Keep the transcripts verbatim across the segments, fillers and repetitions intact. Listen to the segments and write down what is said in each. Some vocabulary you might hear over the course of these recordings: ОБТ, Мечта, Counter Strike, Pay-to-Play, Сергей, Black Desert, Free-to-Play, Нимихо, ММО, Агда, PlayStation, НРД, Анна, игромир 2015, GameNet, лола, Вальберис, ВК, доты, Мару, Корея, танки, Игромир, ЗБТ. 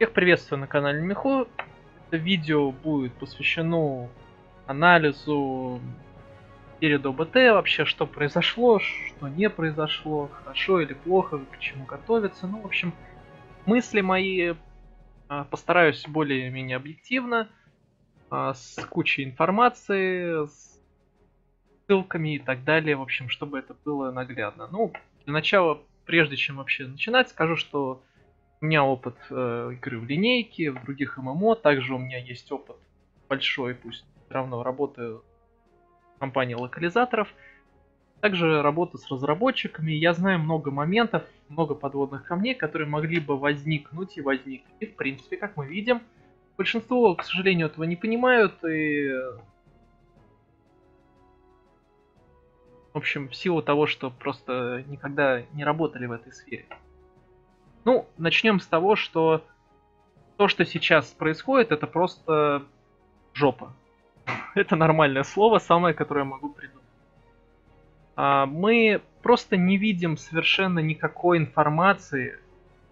Всех приветствую на канале Нимихо. Это видео будет посвящено анализу перед ОБТ, вообще что произошло, что не произошло, хорошо или плохо, к чему готовиться. Ну, в общем, мысли мои постараюсь более-менее объективно, с кучей информации, с ссылками и так далее, в общем, чтобы это было наглядно. Ну, для начала, прежде чем вообще начинать, скажу, что у меня опыт э, игры в линейке, в других ММО, также у меня есть опыт большой, пусть все равно работаю в компании локализаторов, также работа с разработчиками. Я знаю много моментов, много подводных камней, которые могли бы возникнуть и возникли. И в принципе, как мы видим, большинство, к сожалению, этого не понимают и... В общем, в силу того, что просто никогда не работали в этой сфере. Ну, начнем с того, что то, что сейчас происходит, это просто жопа. Это нормальное слово, самое, которое я могу придумать. А, мы просто не видим совершенно никакой информации.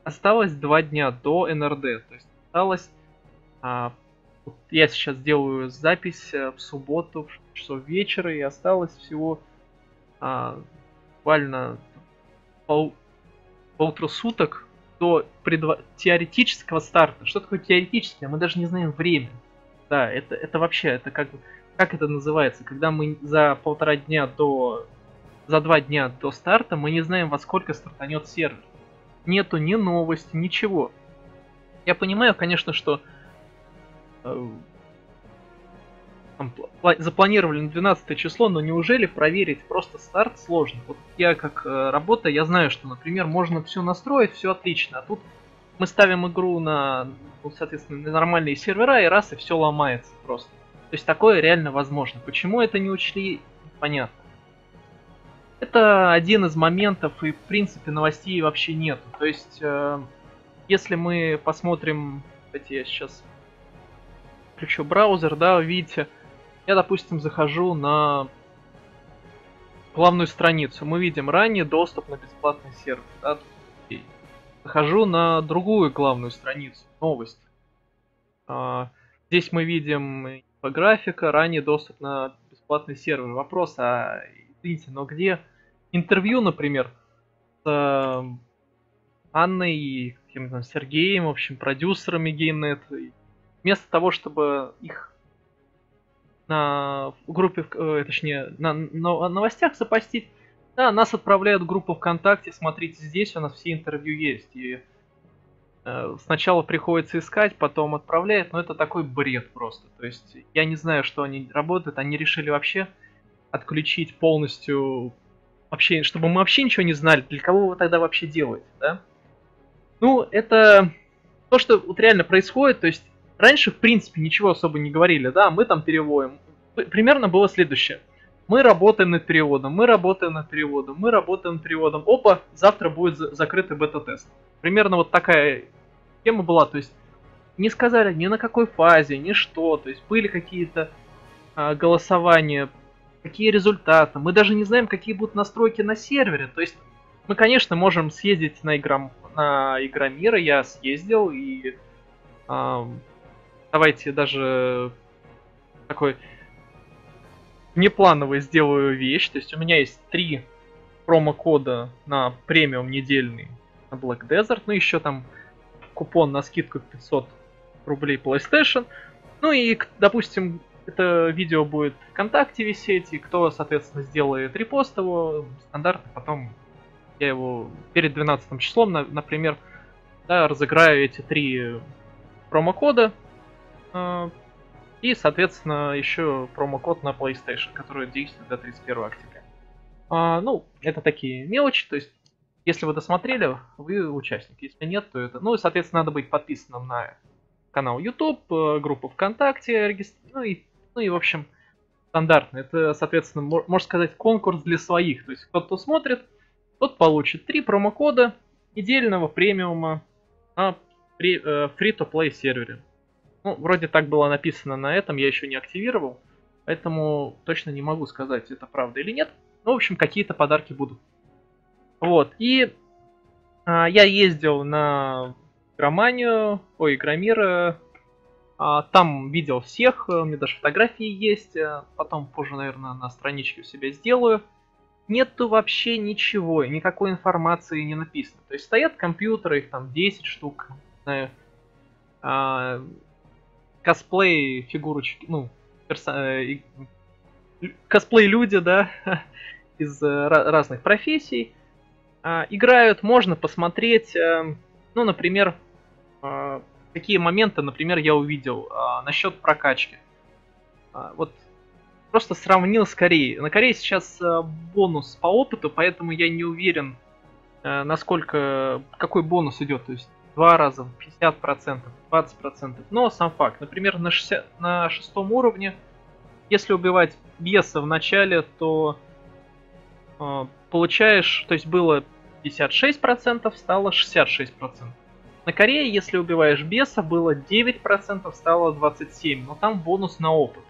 Осталось два дня до эн эр дэ. То есть осталось... А, вот я сейчас делаю запись в субботу в шесть часов вечера, и осталось всего а, буквально пол, полтора суток до предва... теоретического старта. Что такое теоретическое? Мы даже не знаем время. Да, это, это вообще, это как, как это называется? Когда мы за полтора дня до... За два дня до старта мы не знаем, во сколько стартанет сервер. Нету ни новости, ничего. Я понимаю, конечно, что э, там, запланировали на двенадцатое число, но неужели проверить просто старт сложно? Вот я как э, работаю, я знаю, что, например, можно все настроить, все отлично, а тут мы ставим игру на, ну, соответственно, на нормальные сервера, и раз, и все ломается просто. То есть такое реально возможно. Почему это не учли, понятно. Это один из моментов, и в принципе новостей вообще нет. То есть, э, если мы посмотрим, кстати, я сейчас включу браузер, да, видите, я, допустим, захожу на главную страницу, мы видим ранее доступ на бесплатный сервер, да? Захожу на другую главную страницу, новость. А, здесь мы видим инфографика, ранее доступ на бесплатный сервер. Вопрос, а извините, но где интервью, например, с э, Анной и каким-то Сергеем, в общем, продюсерами GameNet, вместо того, чтобы их на группе, э, точнее, на, на новостях запостить, да, нас отправляют в группу ВКонтакте, смотрите, здесь у нас все интервью есть. И э, сначала приходится искать, потом отправляют, но это такой бред просто. То есть я не знаю, что они работают, они решили вообще отключить полностью, вообще, чтобы мы вообще ничего не знали, для кого вы тогда вообще делаете, да? Ну, это то, что вот реально происходит, то есть раньше, в принципе, ничего особо не говорили, да, мы там переводим. Примерно было следующее. Мы работаем над переводом, мы работаем над переводом, мы работаем над переводом. Опа, завтра будет закрытый бета-тест. Примерно вот такая тема была. То есть не сказали ни на какой фазе, ни что. То есть были какие-то а, голосования, какие результаты. Мы даже не знаем, какие будут настройки на сервере. То есть мы, конечно, можем съездить на, игром... на Игромир. Я съездил и... А, давайте даже такой... непланово сделаю вещь, то есть у меня есть три промокода на премиум недельный на Black Desert, ну еще там купон на скидку в пятьсот рублей PlayStation, ну и, допустим, это видео будет ВКонтакте висеть, и кто, соответственно, сделает репост его, стандартно потом я его перед двенадцатым числом, на, например, да, разыграю эти три промокода, э и, соответственно, еще промокод на PlayStation, который действует до тридцать первого октября. А, ну, это такие мелочи, то есть, если вы досмотрели, вы участник, если нет, то это... Ну, и, соответственно, надо быть подписанным на канал YouTube, группу ВКонтакте, регистр... ну, и, ну и, в общем, стандартно. Это, соответственно, можно сказать, конкурс для своих. То есть, кто-то смотрит, тот получит три промокода недельного премиума на Free-to-Play сервере. Ну, вроде так было написано на этом, я еще не активировал, поэтому точно не могу сказать, это правда или нет. Ну, в общем, какие-то подарки будут. Вот, и а, я ездил на игроманию, ой, Игромир. Там видел всех, у меня даже фотографии есть, потом позже, наверное, на страничке у себя сделаю. Нету вообще ничего, никакой информации не написано. То есть стоят компьютеры, их там десять штук, не знаю, косплей фигурочки, ну, персо... косплей люди, да, из разных профессий. Играют, можно посмотреть, ну, например, какие моменты, например, я увидел насчет прокачки. Вот просто сравнил с Кореей. На Корее сейчас бонус по опыту, поэтому я не уверен, насколько, какой бонус идет. То есть два раза, пятьдесят процентов, двадцать процентов. Но сам факт. Например, на, шестидесятом, на шестом уровне, если убивать беса в начале, то э, получаешь, то есть было пятьдесят шесть процентов, стало шестьдесят шесть процентов. На Корее, если убиваешь беса, было девять процентов, стало двадцать семь процентов, но там бонус на опыт.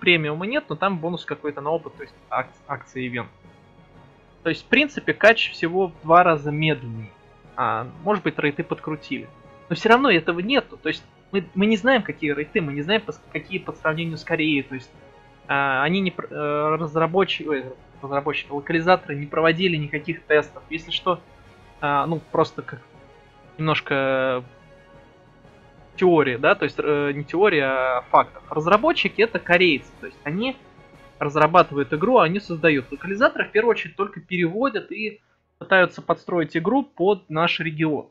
Премиума нет, но там бонус какой-то на опыт, то есть ак акция ивент. То есть, в принципе, кач всего в два раза медленнее. А, может быть, рейты подкрутили. Но все равно этого нету. То есть мы, мы не знаем, какие рейты, мы не знаем, какие по сравнению с Кореей. То есть а, они не а, разработчики, ой, разработчики, локализаторы не проводили никаких тестов. Если что, а, ну просто как немножко теории, да, то есть э, не теория, а фактов. Разработчики — это корейцы, то есть они разрабатывают игру, они создают. Локализаторы в первую очередь только переводят и пытаются подстроить игру под наш регион.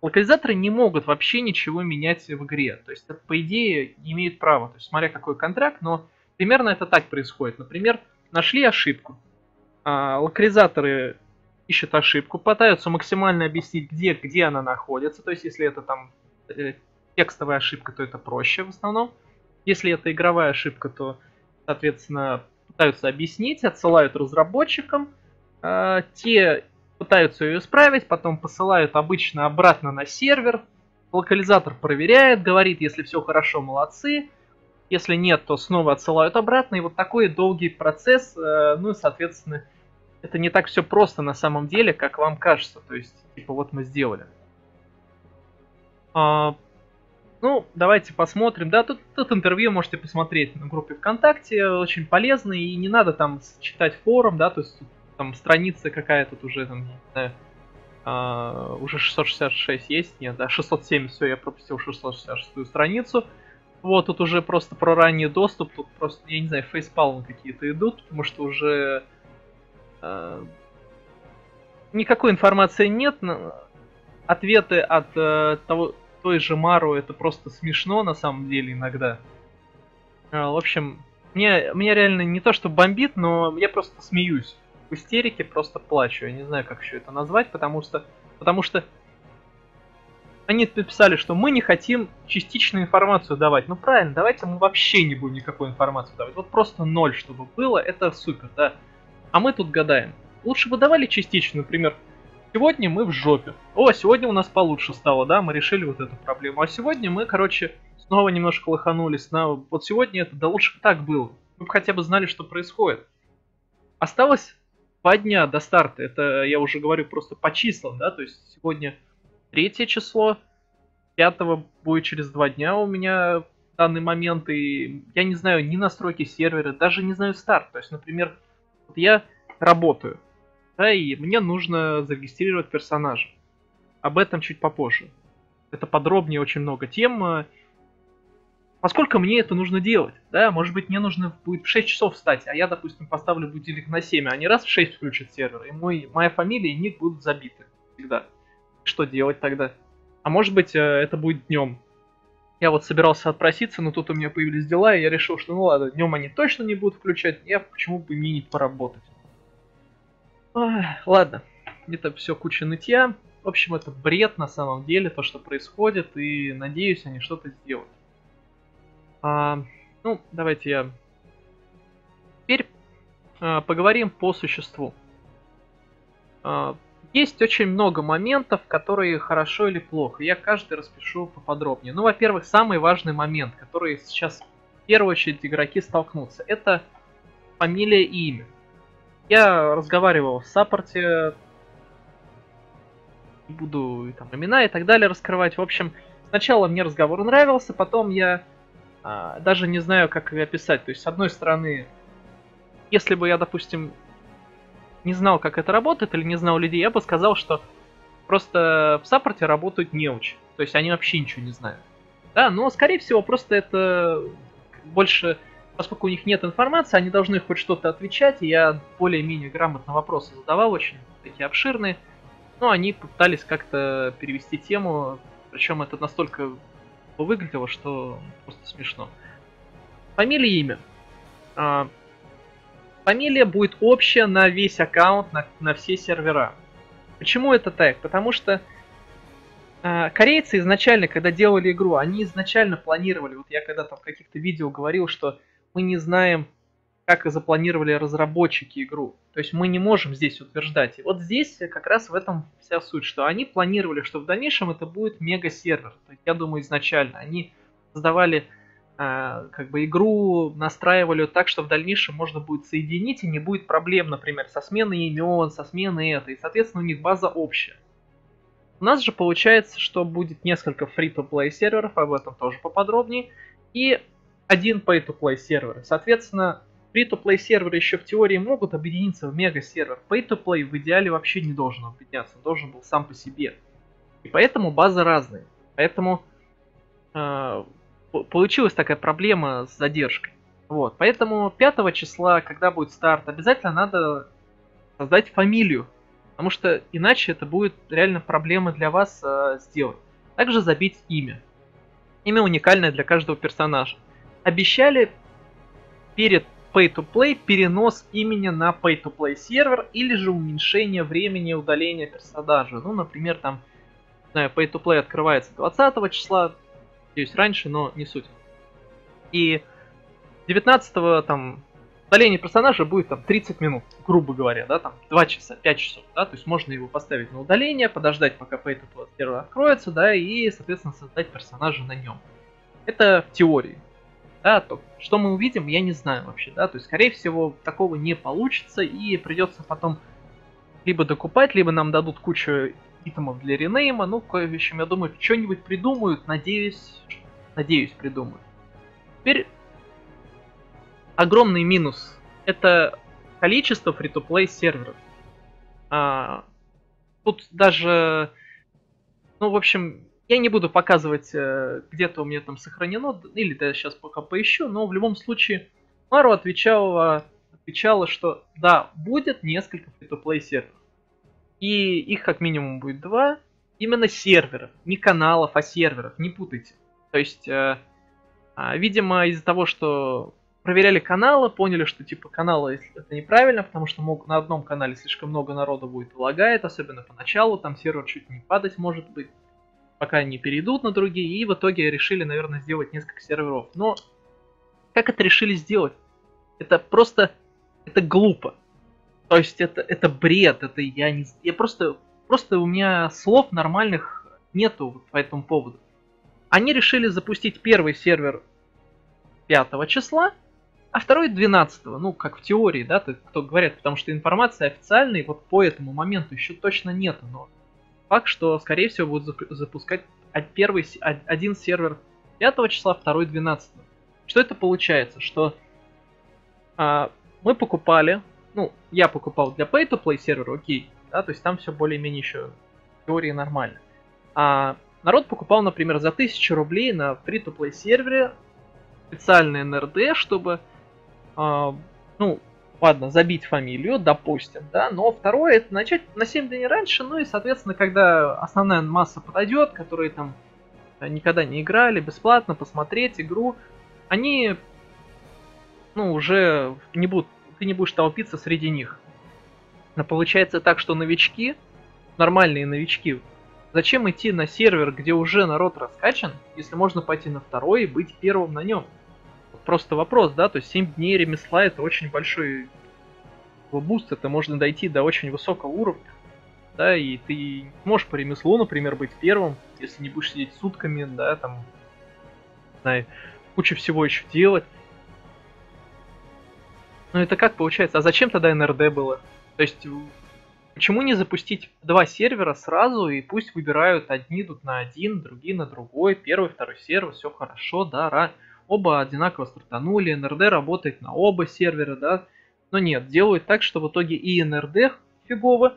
Локализаторы не могут вообще ничего менять в игре, то есть это, по идее, имеют право, то есть смотря какой контракт, но примерно это так происходит. Например, нашли ошибку, а, локализаторы ищут ошибку, пытаются максимально объяснить, где, где она находится, то есть если это там э, текстовая ошибка, то это проще в основном. Если это игровая ошибка, то, соответственно, пытаются объяснить, отсылают разработчикам, э, те пытаются ее исправить, потом посылают обычно обратно на сервер, локализатор проверяет, говорит, если все хорошо, молодцы, если нет, то снова отсылают обратно, и вот такой долгий процесс, э, ну и, соответственно, это не так все просто на самом деле, как вам кажется. То есть, типа, вот мы сделали. А, ну, давайте посмотрим. Да, тут, тут интервью можете посмотреть на группе ВКонтакте. Очень полезно. И не надо там читать форум, да, то есть там страница какая-то уже там, не знаю, а, уже шестьсот шестьдесят шесть есть, нет, да, шестьсот семь, все, я пропустил шестьсот шестьдесят шестую страницу. Вот, тут уже просто про ранний доступ, тут просто, я не знаю, фейспалмы какие-то идут, потому что уже... никакой информации нет. Ответы от того, той же Мару — это просто смешно на самом деле иногда. В общем, мне, меня реально не то что бомбит, но я просто смеюсь. В истерике просто плачу. Я не знаю, как еще это назвать, потому что, потому что они написали, что мы не хотим частичную информацию давать. Ну правильно, давайте мы вообще не будем никакую информацию давать. Вот просто ноль, чтобы было, это супер, да. А мы тут гадаем. Лучше бы давали частично, например, сегодня мы в жопе. О, сегодня у нас получше стало, да, мы решили вот эту проблему. А сегодня мы, короче, снова немножко лоханулись. На... Вот сегодня это, да лучше бы так было. Мы бы хотя бы знали, что происходит. Осталось два дня до старта. Это я уже говорю просто по числам, да, то есть сегодня третье число, пятого будет через два дня у меня в данный момент. И я не знаю ни настройки сервера, даже не знаю старт. То есть, например... Вот я работаю, да, и мне нужно зарегистрировать персонажа. Об этом чуть попозже. Это подробнее, очень много тем. Поскольку мне это нужно делать, да, может быть, мне нужно будет в шесть часов встать, а я, допустим, поставлю будильник на семь, а не раз в шесть включат сервер, и мой, моя фамилия и ник будут забиты всегда. Что делать тогда? А может быть, это будет днем. Я вот собирался отпроситься, но тут у меня появились дела, и я решил, что ну ладно, днем они точно не будут включать, я почему бы мне не поработать. Ой, ладно, это все куча нытья. В общем, это бред на самом деле, то, что происходит, и надеюсь, они что-то сделают. А, ну, давайте я... Теперь а, поговорим по существу. А, Есть очень много моментов, которые хорошо или плохо. Я каждый распишу поподробнее. Ну, во-первых, самый важный момент, который сейчас в первую очередь игроки столкнутся, это фамилия и имя. Я разговаривал в саппорте, не буду там имена и так далее раскрывать. В общем, сначала мне разговор нравился, потом я а, даже не знаю, как ее описать. То есть, с одной стороны, если бы я, допустим, не знал, как это работает, или не знал людей, я бы сказал, что просто в саппорте работают неучи. То есть, они вообще ничего не знают. Да, но, скорее всего, просто это больше... Поскольку у них нет информации, они должны хоть что-то отвечать, и я более-менее грамотно вопросы задавал, очень такие обширные. Но они пытались как-то перевести тему, причем это настолько выглядело, что просто смешно. Фамилия и имя. Фамилия будет общая на весь аккаунт, на, на все сервера. Почему это так? Потому что корейцы изначально, когда делали игру, они изначально планировали, вот я когда-то в каких-то видео говорил, что мы не знаем, как и запланировали разработчики игру. То есть мы не можем здесь утверждать. И вот здесь как раз в этом вся суть, что они планировали, что в дальнейшем это будет мега-сервер. Я думаю, изначально они создавали э, как бы игру, настраивали так, что в дальнейшем можно будет соединить, и не будет проблем, например, со сменой имен, со сменой этой. И, соответственно, у них база общая. У нас же получается, что будет несколько free-to-play серверов, об этом тоже поподробнее, и один pay-to-play сервер. Соответственно, free-to-play серверы еще в теории могут объединиться в мега-сервер. Pay-to-play в идеале вообще не должен объединяться, он должен был сам по себе. И поэтому базы разные. Поэтому э, получилась такая проблема с задержкой. Вот. Поэтому пятого числа, когда будет старт, обязательно надо создать фамилию. Потому что иначе это будет реально проблема для вас э, сделать. Также забить имя. Имя уникальное для каждого персонажа. Обещали перед pay-to-play перенос имени на pay-to-play сервер или же уменьшение времени удаления персонажа. Ну, например, там, не знаю, pay-to-play открывается двадцатого числа, надеюсь, раньше, но не суть. И девятнадцатого там удаление персонажа будет там тридцать минут, грубо говоря, да, там два часа, пять часов, да, то есть можно его поставить на удаление, подождать, пока pay-to-play сервер откроется, да, и, соответственно, создать персонажа на нем. Это в теории. Да, то, что мы увидим, я не знаю вообще, да, то есть, скорее всего, такого не получится, и придется потом либо докупать, либо нам дадут кучу итемов для ренейма, ну, кое-что, я думаю, что-нибудь придумают, надеюсь, надеюсь, придумают. Теперь огромный минус – это количество free-to-play серверов. А, тут даже, ну, в общем... Я не буду показывать, где-то у меня там сохранено, или да, я сейчас пока поищу, но в любом случае Мару отвечала, отвечала, что да, будет несколько free-to-play серверов. И их как минимум будет два, именно серверов, не каналов, а серверов, не путайте. То есть, видимо, из-за того, что проверяли каналы, поняли, что типа каналы это неправильно, потому что на одном канале слишком много народу будет лагает, особенно поначалу, там сервер чуть не падать может быть, пока не перейдут на другие, и в итоге решили, наверное, сделать несколько серверов. Но как это решили сделать? Это просто... Это глупо. То есть это, это бред, это я не... Я просто... Просто у меня слов нормальных нету по этому поводу. Они решили запустить первый сервер пятого числа, а второй двенадцатого. Ну, как в теории, да, кто говорят, потому что информации официальной вот по этому моменту еще точно нету, но... Факт, что, скорее всего, будут запускать первый, один сервер пятого числа, второй двенадцатого. Что это получается? Что а, мы покупали, ну, я покупал для pay-to-play сервера, окей, да, то есть там все более-менее еще в теории нормально. А народ покупал, например, за тысячу рублей на free-to-play сервере специальный эн эр дэ, чтобы, а, ну... Ладно, забить фамилию, допустим, да, но второе, это начать на семь дней раньше, ну и, соответственно, когда основная масса подойдет, которые там никогда не играли, бесплатно посмотреть игру, они, ну, уже не будут, ты не будешь толпиться среди них. Но получается так, что новички, нормальные новички, зачем идти на сервер, где уже народ раскачан, если можно пойти на второй и быть первым на нем? Просто вопрос, да, то есть семь дней ремесла это очень большой буст, это можно дойти до очень высокого уровня, да, и ты можешь по ремеслу, например, быть первым, если не будешь сидеть сутками, да, там, не знаю, куча всего еще делать. Ну это как получается, а зачем тогда эн эр дэ было? То есть Почему не запустить два сервера сразу и пусть выбирают одни тут на один, другие на другой, первый, второй сервер, все хорошо, да, оба одинаково стартанули, эн эр дэ работает на оба сервера, да, но нет, делают так, что в итоге и эн эр дэ фигово,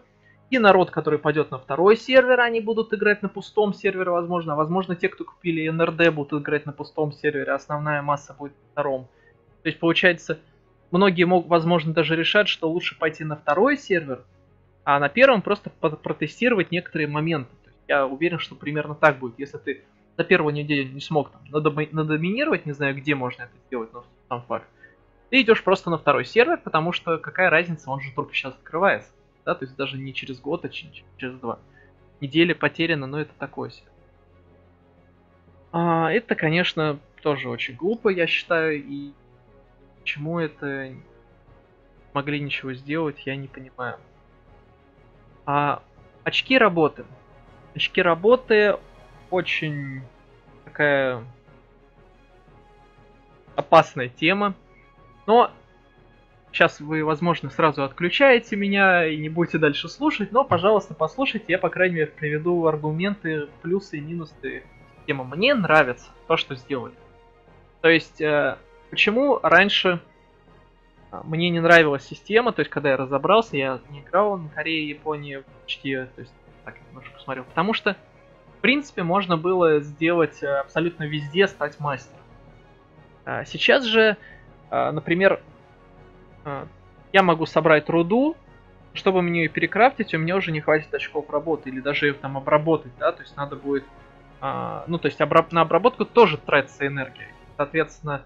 и народ, который пойдет на второй сервер, они будут играть на пустом сервере, возможно, а возможно те, кто купили эн эр дэ, будут играть на пустом сервере, а основная масса будет на втором. То есть получается, многие могут, возможно, даже решать, что лучше пойти на второй сервер, а на первом просто протестировать некоторые моменты. То есть я уверен, что примерно так будет. Если ты на первую неделю не смог там надоминировать, не знаю, где можно это сделать, но там факт, ты идешь просто на второй сервер, потому что какая разница, он же только сейчас открывается. Да? То есть даже не через год, а через два. Неделя потеряна, но это такое себе. А, это, конечно, тоже очень глупо, я считаю. И почему это не могли ничего сделать, я не понимаю. А, очки работы. Очки работы очень такая опасная тема. Но сейчас вы, возможно, сразу отключаете меня и не будете дальше слушать. Но, пожалуйста, послушайте. Я, по крайней мере, приведу аргументы, плюсы и минусы темы. Мне нравится то, что сделали. То есть, почему раньше... Мне не нравилась система, то есть когда я разобрался, я не играл на Корее, Японии почти, то есть так я немножко посмотрел, потому что в принципе можно было сделать абсолютно везде, стать мастером. Сейчас же, например, я могу собрать руду, чтобы мне ее перекрафтить, у меня уже не хватит очков работы, или даже ее там обработать, да, то есть надо будет, ну то есть на обработку тоже тратится энергия, соответственно,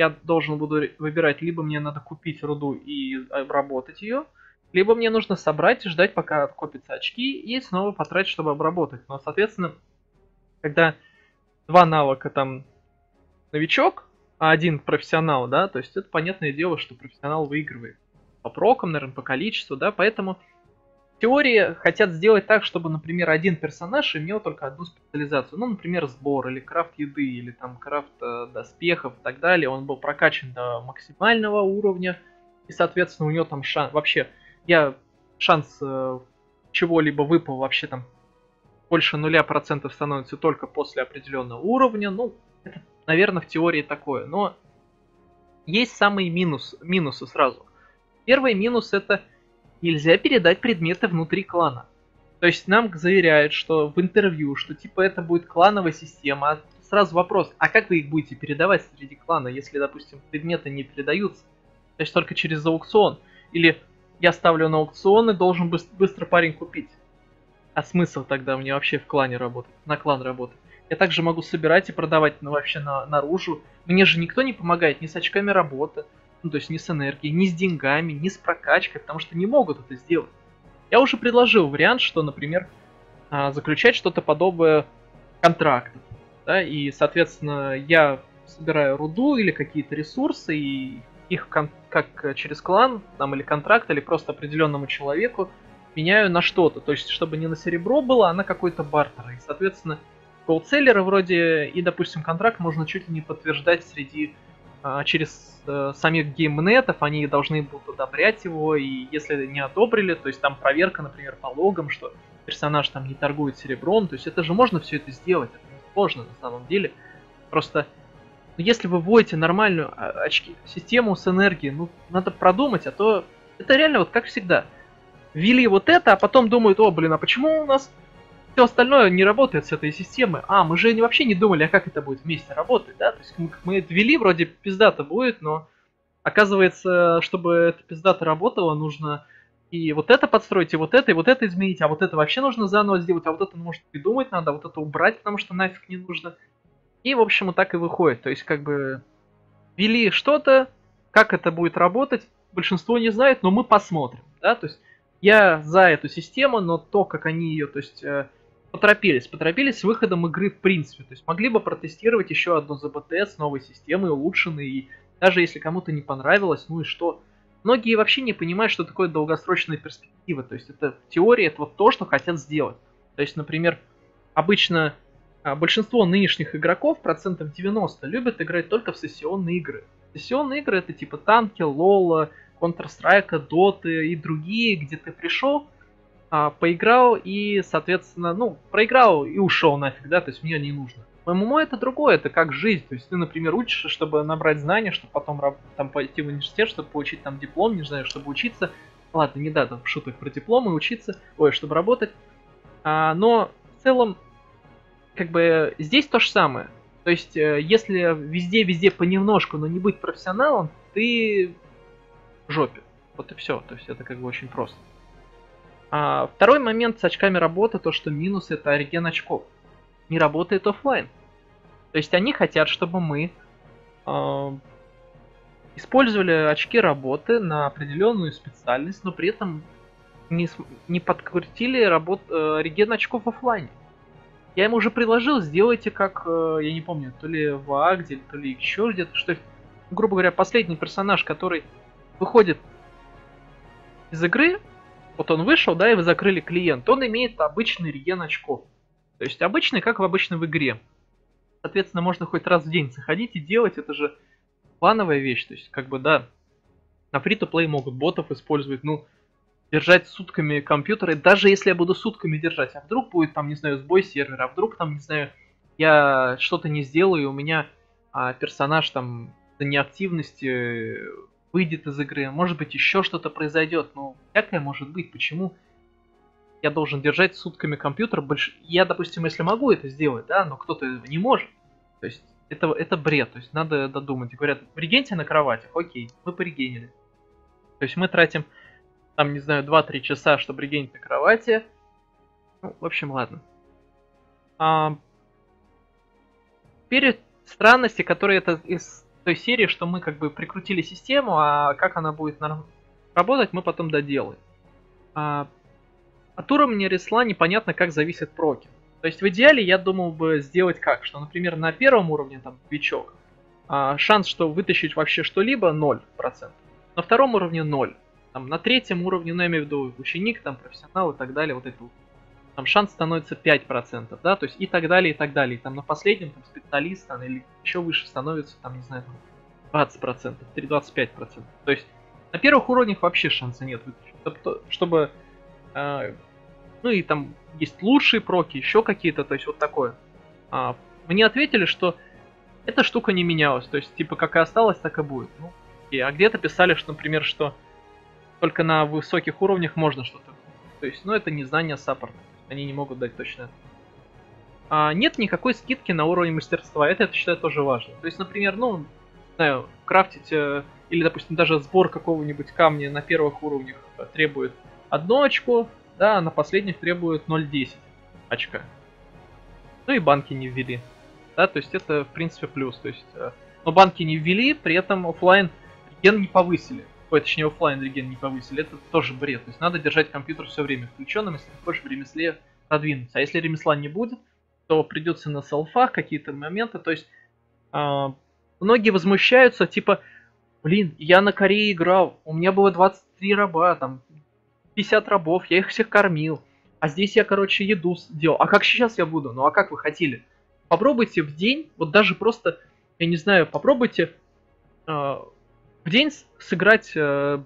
я должен буду выбирать, либо мне надо купить руду и обработать ее, либо мне нужно собрать и ждать, пока откопятся очки, и снова потратить, чтобы обработать. Но, соответственно, когда два навыка там новичок, а один профессионал, да, то есть это понятное дело, что профессионал выигрывает по прокам, наверное, по количеству, да, поэтому в теории хотят сделать так, чтобы, например, один персонаж имел только одну специализацию. Ну, например, сбор, или крафт еды, или там крафт э, доспехов и так далее. Он был прокачан до максимального уровня. И, соответственно, у него там шанс... Вообще, я шанс э, чего-либо выпал вообще там больше нуля процентов становится только после определенного уровня. Ну, это, наверное, в теории такое. Но есть самые минус, минусы сразу. Первый минус — это... Нельзя передать предметы внутри клана. То есть нам заверяют, что в интервью, что типа это будет клановая система. А сразу вопрос, а как вы их будете передавать среди клана, если, допустим, предметы не передаются? То есть только через аукцион. Или я ставлю на аукцион и должен быстро парень купить. А смысл тогда мне вообще в клане работать, на клан работать? Я также могу собирать и продавать ну, вообще на, наружу. Мне же никто не помогает ни с очками работы. Ну, то есть ни с энергией, ни с деньгами, ни с прокачкой, потому что не могут это сделать. Я уже предложил вариант, что, например, заключать что-то подобное контракту. Да, и, соответственно, я собираю руду или какие-то ресурсы, и их как через клан, там, или контракт, или просто определенному человеку меняю на что-то. То есть, чтобы не на серебро было, а на какой-то бартер. И, соответственно, голдселлеры вроде и, допустим, контракт можно чуть ли не подтверждать среди... через э, самих геймнетов, они должны будут одобрять его, и если не одобрили, то есть там проверка, например, по логам, что персонаж там не торгует серебром, то есть это же можно все это сделать, это не сложно на самом деле, просто ну, если вы вводите нормальную очки, систему с энергией, ну надо продумать, а то это реально вот как всегда, ввели вот это, а потом думают, о блин, а почему у нас все остальное не работает с этой системой. А, мы же вообще не думали, а как это будет вместе работать, да? То есть мы, мы это ввели, вроде пиздато будет, но оказывается, чтобы эта пиздата работала, нужно и вот это подстроить, и вот это, и вот это изменить, а вот это вообще нужно заново сделать, а вот это, может, придумать надо, а вот это убрать, потому что нафиг не нужно. И, в общем, вот так и выходит. То есть, как бы, ввели что-то, как это будет работать, большинство не знает, но мы посмотрим, да? То есть я за эту систему, но то, как они ее, то есть... Поторопились, поторопились с выходом игры в принципе. То есть могли бы протестировать еще одну ЗБТ с новой системой, улучшенной. И даже если кому-то не понравилось, ну и что? Многие вообще не понимают, что такое долгосрочная перспектива. То есть это в теории, это вот то, что хотят сделать. То есть, например, обычно большинство нынешних игроков, процентов девяносто, любят играть только в сессионные игры. Сессионные игры это типа танки, лола, Counter Strike, доты и другие, где ты пришел... а, поиграл и, соответственно, ну, проиграл и ушел нафиг, да, то есть мне не нужно. ММО это другое, это как жизнь, то есть ты, например, учишься, чтобы набрать знания, чтобы потом там пойти в университет, чтобы получить там диплом, не знаю, чтобы учиться. Ладно, не да, там шуток про диплом и учиться, ой, чтобы работать. А, но в целом, как бы, здесь то же самое. То есть, если везде-везде понемножку, но не быть профессионалом, ты в жопе. Вот и все. То есть, это как бы очень просто. А, второй момент с очками работы, то что минус это реген очков. Не работает офлайн. То есть, они хотят, чтобы мы э, использовали очки работы на определенную специальность, но при этом не, не подкрутили работ, э, реген очков в офлайне. Я ему уже предложил, сделайте как, я не помню, то ли в Агде, то ли еще где-то, что, грубо говоря, последний персонаж, который выходит из игры, вот он вышел, да, и вы закрыли клиент, он имеет обычный реген очков. То есть обычный, как в обычной в игре. Соответственно, можно хоть раз в день заходить и делать, это же плановая вещь, то есть, как бы, да, на фри-то-плей могут ботов использовать, ну, держать сутками компьютеры, даже если я буду сутками держать, а вдруг будет там, не знаю, сбой сервера, а вдруг там, не знаю, я что-то не сделаю, и у меня а, персонаж там за неактивности выйдет из игры, может быть еще что-то произойдет, ну, всякое может быть, почему я должен держать сутками компьютер, больш... я, допустим, если могу это сделать, да, но кто-то не может, то есть это, это бред, то есть надо додумать, говорят, регеньте на кроватях, окей, мы порегенили, то есть мы тратим... Там, не знаю, два-три часа, чтобы регенить на кровати. Ну, в общем, ладно. А... Перед странности, которые это из той серии, что мы как бы прикрутили систему, а как она будет на... работать, мы потом доделаем. А... От уровня ресла непонятно, как зависит проки. То есть в идеале я думал бы сделать как? Что, например, на первом уровне, там, новичок, а шанс, что вытащить вообще что-либо, ноль процентов. На втором уровне ноль процентов. Там, на третьем уровне, ну, я имею в виду ученик, там, профессионал и так далее, вот это, там, шанс становится пять процентов, да, то есть и так далее, и так далее, и, там, на последнем, там, специалист, там, или еще выше становится, там, не знаю, там, двадцать процентов, три-двадцать пять процентов, то есть на первых уровнях вообще шанса нет, чтобы, чтобы э, ну, и там есть лучшие проки, еще какие-то, то есть вот такое. А, мне ответили, что эта штука не менялась, то есть, типа, как и осталось, так и будет, ну, и, а где-то писали, что, например, что только на высоких уровнях можно что-то. То есть, ну, это не знание саппорта. Они не могут дать точно. А, нет никакой скидки на уровень мастерства. Это, я считаю, тоже важно. То есть, например, ну, не знаю, крафтить э, или, допустим, даже сбор какого-нибудь камня на первых уровнях э, требует одно очко, да, а на последних требует ноль целых десять сотых очка. Ну и банки не ввели. Да, то есть, это, в принципе, плюс. То есть, э, но банки не ввели, при этом офлайн реген не повысили. Ой, точнее, офлайн реген не повысили, это тоже бред. То есть надо держать компьютер все время включенным, если ты хочешь в ремесле продвинуться. А если ремесла не будет, то придется на селфах какие-то моменты. То есть э, многие возмущаются, типа, блин, я на Корее играл, у меня было двадцать три раба, там, пятьдесят рабов, я их всех кормил. А здесь я, короче, еду делал. А как сейчас я буду? Ну а как вы хотели? Попробуйте в день, вот даже просто, я не знаю, попробуйте... Э, в день сыграть, э,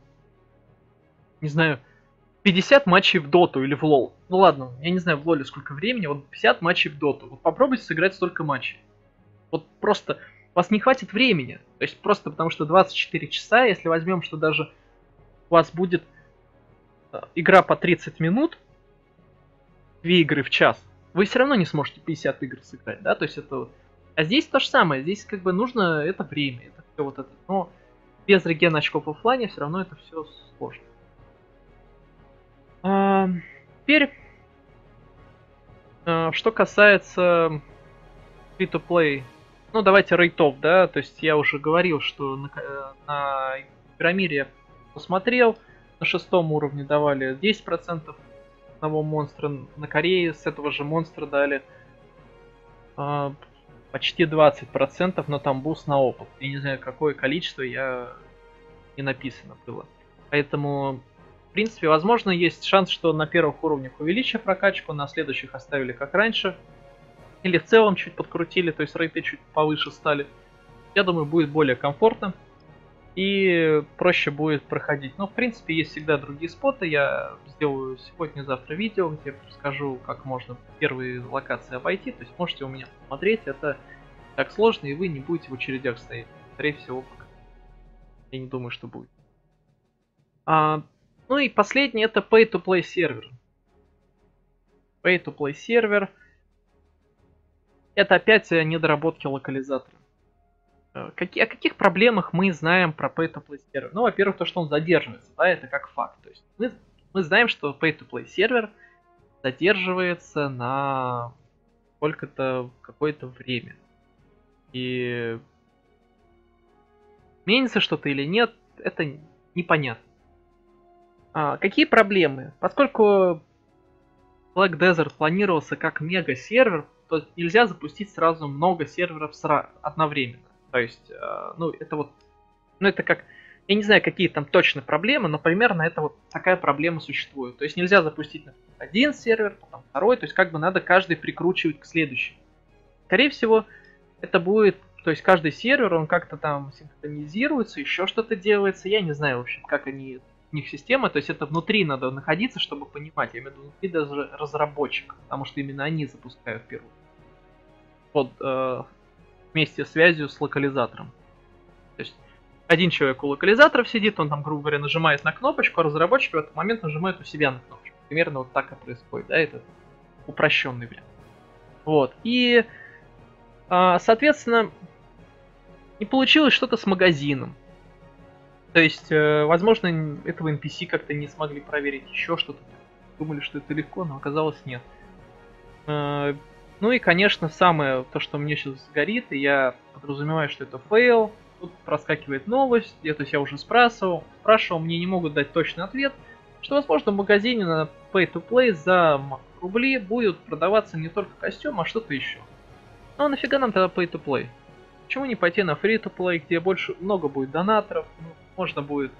не знаю, пятьдесят матчей в доту или в лол. Ну ладно, я не знаю в лоле сколько времени, вот пятьдесят матчей в доту. Вот попробуйте сыграть столько матчей. Вот просто у вас не хватит времени. То есть просто потому что двадцать четыре часа, если возьмем, что даже у вас будет игра по тридцать минут, две игры в час, вы все равно не сможете пятьдесят игр сыграть, да, то есть это... А здесь то же самое, здесь как бы нужно это время, это все вот это, но... Без регена очков оффлайне все равно это все сложно. А, теперь, а, что касается free-to-play, ну давайте рейтов, да, то есть я уже говорил, что на, на Игромире я посмотрел, на шестом уровне давали десять процентов одного монстра, на Корее с этого же монстра дали... А, почти двадцать процентов, но там буст на опыт. Я не знаю, какое количество я не написано было. Поэтому, в принципе, возможно, есть шанс, что на первых уровнях увеличив прокачку, на следующих оставили как раньше. Или в целом чуть подкрутили, то есть рейты чуть повыше стали. Я думаю, будет более комфортно. и проще будет проходить. Но в принципе есть всегда другие споты. Я сделаю сегодня-завтра видео, где расскажу, как можно первые локации обойти. То есть можете у меня посмотреть. Это так сложно, и вы не будете в очередях стоять. Скорее всего, пока. Я не думаю, что будет. А, ну и последний — это Pay-to-Play сервер. Pay-to-Play сервер. Это опять недоработки локализатора. Какие, о каких проблемах мы знаем про Pay-to-Play сервер? Ну, во-первых, то, что он задерживается, да, это как факт. То есть мы, мы знаем, что Pay-to-Play сервер задерживается на сколько-то какое-то время. И меняется что-то или нет, это непонятно. А, какие проблемы? Поскольку Black Desert планировался как мега-сервер, то нельзя запустить сразу много серверов сра- одновременно. То есть, э, ну это вот, ну это как, я не знаю, какие там точно проблемы, но примерно это вот такая проблема существует. То есть нельзя запустить, например, один сервер, потом второй, то есть как бы надо каждый прикручивать к следующему. Скорее всего, это будет, то есть каждый сервер, он как-то там синхронизируется, еще что-то делается, я не знаю, в общем, как они, у них система, то есть это внутри надо находиться, чтобы понимать, я имею в виду внутри даже разработчиков, потому что именно они запускают первую. Вот, э, вместе связью с локализатором. То есть один человек у локализаторов сидит, он там, грубо говоря, нажимает на кнопочку, а разработчик в этот момент нажимает у себя на кнопочку. Примерно вот так и происходит, да, это упрощенный вариант. Вот, и, соответственно, не получилось что-то с магазином. То есть, возможно, этого эн пи си как-то не смогли проверить, еще что-то. Думали, что это легко, но оказалось нет. Ну и, конечно, самое, то, что мне сейчас горит, и я подразумеваю, что это фейл. Тут проскакивает новость, я, то есть я уже спрашивал, спрашивал, мне не могут дать точный ответ, что, возможно, в магазине на Pay-to-Play за рубли будут продаваться не только костюм, а что-то еще. Ну а нафига нам тогда Pay-to-Play? Почему не пойти на Free-to-Play, где больше, много будет донаторов, ну, можно будет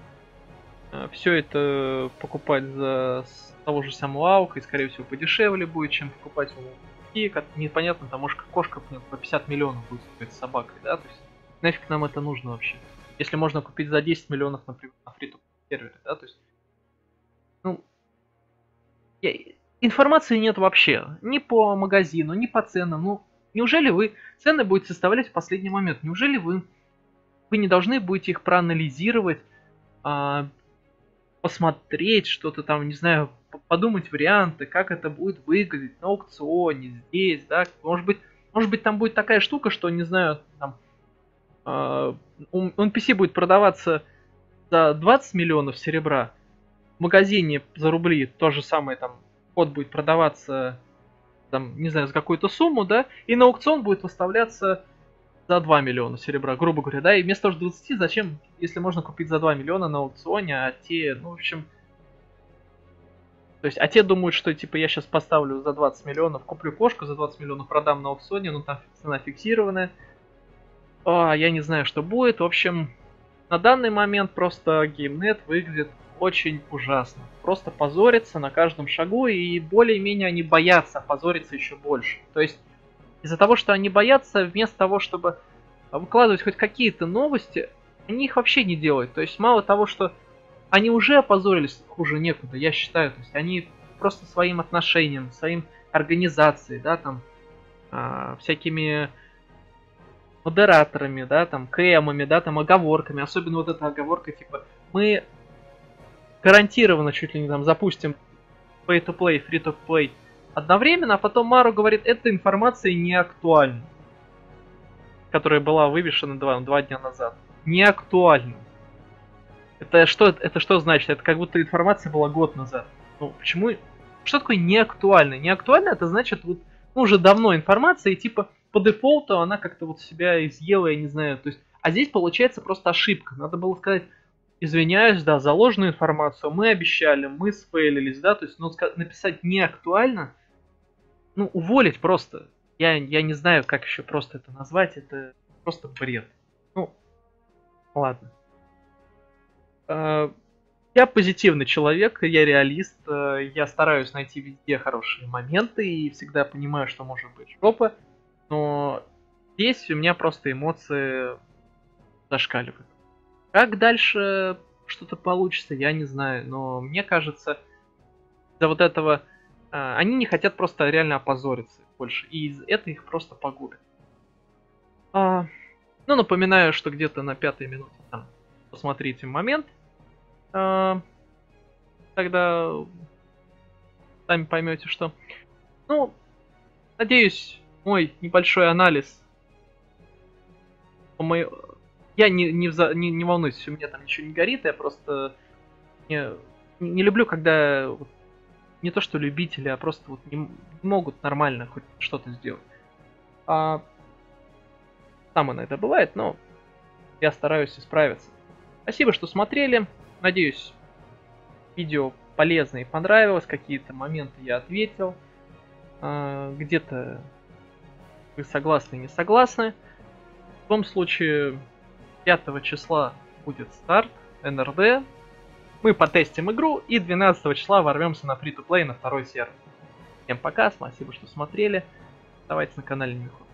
э, все это покупать за того же самого аука, и, скорее всего, подешевле будет, чем покупать у него. И как непонятно, там может кошка по пятьдесят миллионов будет с собакой, да, то есть нафиг нам это нужно вообще, если можно купить за десять миллионов, например, на Free-to-Play сервере, да, то есть, ну, я... информации нет вообще, ни по магазину, ни по ценам, ну, неужели вы, цены будете составлять в последний момент, неужели вы, вы не должны будете их проанализировать, а... посмотреть что-то там, не знаю, подумать варианты, как это будет выглядеть на аукционе, здесь, да, может быть, может быть там будет такая штука, что, не знаю, там, э, эн пи си будет продаваться за двадцать миллионов серебра, в магазине за рубли то же самое, там, код будет продаваться, там, не знаю, за какую-то сумму, да, и на аукцион будет выставляться за два миллиона серебра, грубо говоря, да, и вместо двадцати, зачем, если можно купить за два миллиона на аукционе, а те, ну, в общем... То есть, а те думают, что, типа, я сейчас поставлю за двадцать миллионов, куплю кошку, за двадцать миллионов продам на аукционе, ну, там цена фиксированная. А, я не знаю, что будет. В общем, на данный момент просто GameNet выглядит очень ужасно. Просто позорится на каждом шагу, и более-менее они боятся позориться еще больше. То есть, из-за того, что они боятся, вместо того, чтобы выкладывать хоть какие-то новости, они их вообще не делают. То есть, мало того, что... Они уже опозорились, хуже некуда, я считаю. То есть они просто своим отношением, своим организацией, да, там, э, всякими модераторами, да, там, кэмами, да, там, оговорками. Особенно вот эта оговорка, типа, мы гарантированно чуть ли не там запустим Pay-to-Play, Free-to-Play одновременно, а потом Мару говорит, эта информация не актуальна, которая была вывешена два, два дня назад. Не актуальна. Это что, это что значит? Это как будто информация была год назад. Ну, почему? Что такое неактуально? Неактуально это значит, вот, ну, уже давно информация, и типа по дефолту она как-то вот себя изъела, я не знаю. То есть, а здесь получается просто ошибка. Надо было сказать, извиняюсь, да, за ложную информацию, мы обещали, мы сфейлились, да, то есть, ну, написать неактуально, ну, уволить просто. Я, я не знаю, как еще просто это назвать, это просто бред. Ну, ладно. Я позитивный человек, я реалист, я стараюсь найти везде хорошие моменты и всегда понимаю, что может быть жопа, но здесь у меня просто эмоции зашкаливают. Как дальше что-то получится, я не знаю, но мне кажется, из-за вот этого э, они не хотят просто реально опозориться больше, и это их просто погубит. А, ну, напоминаю, что где-то на пятой минуте там, посмотрите момент, а, тогда сами поймете, что... Ну, надеюсь, мой небольшой анализ... Мой... Я не, не, вза... не, не волнуюсь, у меня там ничего не горит, я просто не, не люблю, когда вот, не то что любители, а просто вот не, не могут нормально хоть что-то сделать. А... Там иногда бывает, но я стараюсь исправиться. Спасибо, что смотрели. Надеюсь, видео полезно и понравилось. Какие-то моменты я ответил. А, где-то вы согласны и не согласны. В том случае... пятого числа будет старт эн эр дэ, мы потестим игру и двенадцатого числа ворвемся на Free-to-Play на второй сервер. Всем пока, спасибо, что смотрели, оставайтесь на канале Нимихо.